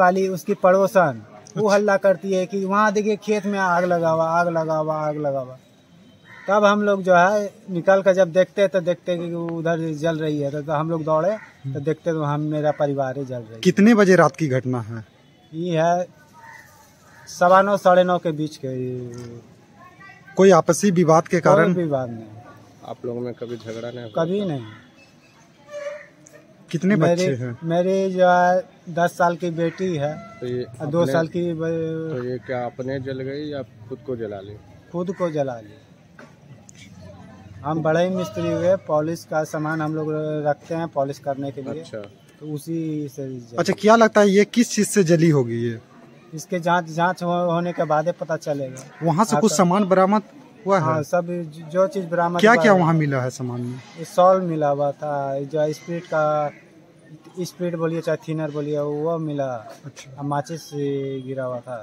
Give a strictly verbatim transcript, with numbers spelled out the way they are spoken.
वाली उसकी पड़ोसन वो हल्ला करती है कि वहाँ देखिए खेत में आग लगा हुआ आग लगा हुआ आग लगा हुआ। तब हम लोग जो है निकल कर जब देखते तो देखते कि उधर जल रही है, तो, तो हम लोग दौड़े तो देखते तो हम मेरा परिवार ही जल रही है। कितने बजे रात की घटना है? ये है सवा नौ साढ़े नौ के बीच के। कोई आपसी विवाद के कारण? विवाद नहीं। आप लोगों में कभी झगड़ा नहीं? कभी नहीं। कितने बच्चे हैं? मेरे जो है दस साल की बेटी है और दो साल की। तो ये क्या अपने जल गई या खुद को जला ली? खुद को जला ली। हम बड़े ही मिस्त्री हुए, पॉलिश का सामान हम लोग रखते हैं पॉलिश करने के लिए। अच्छा। तो उसी से। अच्छा, क्या लगता है ये किस चीज़ से जली होगी? ये इसके जांच जांच हो, होने के बाद पता चलेगा। वहाँ से कुछ सामान बरामद हुआ है? हाँ, सब जो चीज़ बरामद। क्या क्या वहाँ मिला है सामान में? सॉल्व मिला हुआ था, जो स्प्रिट का स्प्रिट बोलिए चाहे थिनर बोलिए वो मिला। अच्छा। माचिस गिरा हुआ था।